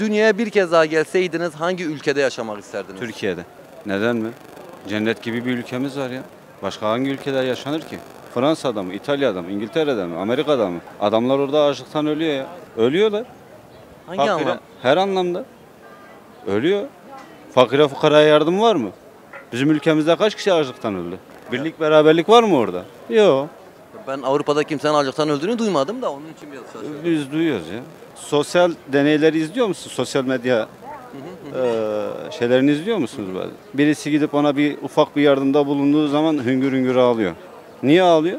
Dünyaya bir kez daha gelseydiniz hangi ülkede yaşamak isterdiniz? Türkiye'de. Neden mi? Cennet gibi bir ülkemiz var ya. Başka hangi ülkeler yaşanır ki? Fransa'da mı, İtalya'da mı, İngiltere'de mi, Amerika'da mı? Adamlar orada açlıktan ölüyor ya. Ölüyorlar. Hangi anlamda? Her anlamda. Ölüyor. Fakire fukaraya yardım var mı? Bizim ülkemizde kaç kişi açlıktan öldü? Birlik beraberlik var mı orada? Yok. Ben Avrupa'da kimsenin açlıktan öldüğünü duymadım da onun için biraz şaşırdım. Biz duyuyoruz ya. Sosyal deneyleri izliyor musun? Sosyal medya şeylerini izliyor musunuz bazen? Birisi gidip ona bir ufak bir yardımda bulunduğu zaman hüngür hüngür ağlıyor. Niye ağlıyor?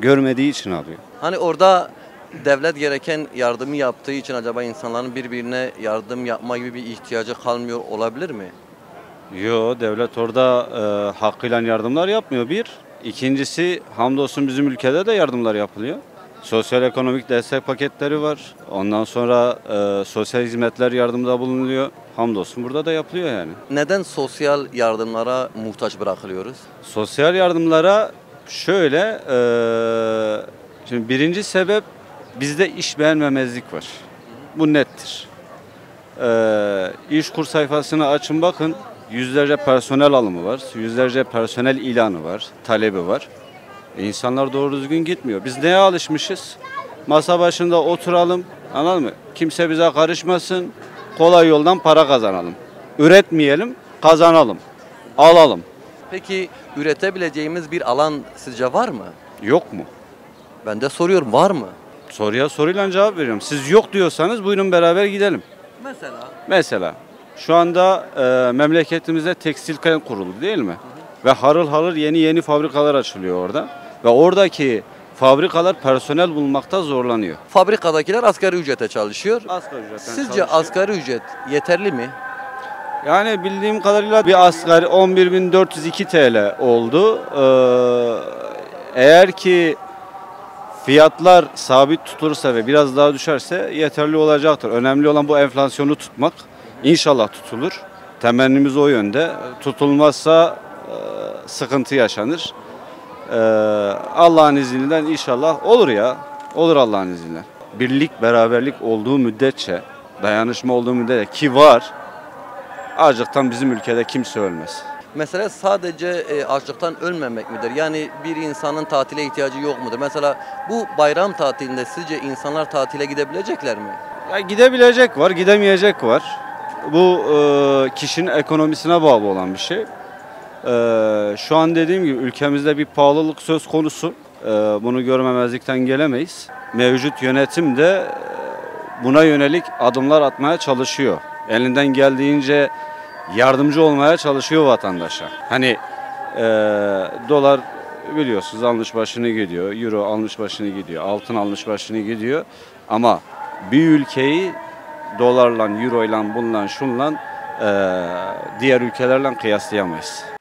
Görmediği için ağlıyor. Hani orada devlet gereken yardımı yaptığı için acaba insanların birbirine yardım yapma gibi bir ihtiyacı kalmıyor olabilir mi? Yok, devlet orada hakkıyla yardımlar yapmıyor bir. İkincisi, hamdolsun bizim ülkede de yardımlar yapılıyor. Sosyal ekonomik destek paketleri var. Ondan sonra sosyal hizmetler yardımda bulunuluyor. Hamdolsun burada da yapılıyor yani. Neden sosyal yardımlara muhtaç bırakılıyoruz? Sosyal yardımlara şöyle, şimdi birinci sebep bizde iş beğenmemezlik var. Bu nettir. İşkur sayfasını açın bakın. Yüzlerce personel alımı var, yüzlerce personel ilanı var, talebi var. İnsanlar doğru düzgün gitmiyor. Biz neye alışmışız? Masa başında oturalım, anladın mı? Kimse bize karışmasın, kolay yoldan para kazanalım. Üretmeyelim, kazanalım, alalım. Peki üretebileceğimiz bir alan sizce var mı? Yok mu? Ben de soruyorum, var mı? Soruya soruyla cevap veriyorum. Siz yok diyorsanız buyurun beraber gidelim. Mesela? Şu anda memleketimizde tekstil kent kuruldu değil mi? Ve harıl harıl yeni fabrikalar açılıyor orada. Ve oradaki fabrikalar personel bulmakta zorlanıyor. Fabrikadakiler asgari ücrete çalışıyor. Asgari ücret yeterli mi? Yani bildiğim kadarıyla bir asgari 11.402 TL oldu. Eğer ki fiyatlar sabit tutulursa ve biraz daha düşerse yeterli olacaktır. Önemli olan bu enflasyonu tutmak. İnşallah tutulur. Temennimiz o yönde. Tutulmazsa sıkıntı yaşanır. Allah'ın izniyle inşallah olur ya. Olur Allah'ın izniyle. Birlik, beraberlik olduğu müddetçe, dayanışma olduğu müddetçe ki var, açlıktan bizim ülkede kimse ölmez. Mesela sadece açlıktan ölmemek midir? Yani bir insanın tatile ihtiyacı yok mudur? Mesela bu bayram tatilinde sizce insanlar tatile gidebilecekler mi? Ya gidebilecek var, gidemeyecek var. Bu kişinin ekonomisine bağlı olan bir şey. Şu an dediğim gibi ülkemizde bir pahalılık söz konusu. Bunu görmemezlikten gelemeyiz. Mevcut yönetim de buna yönelik adımlar atmaya çalışıyor. Elinden geldiğince yardımcı olmaya çalışıyor vatandaşa. Hani dolar biliyorsunuz almış başını gidiyor, euro almış başını gidiyor, altın almış başını gidiyor. Ama bir ülkeyi dolarla, euroyla, bununla, şunla diğer ülkelerle kıyaslayamayız.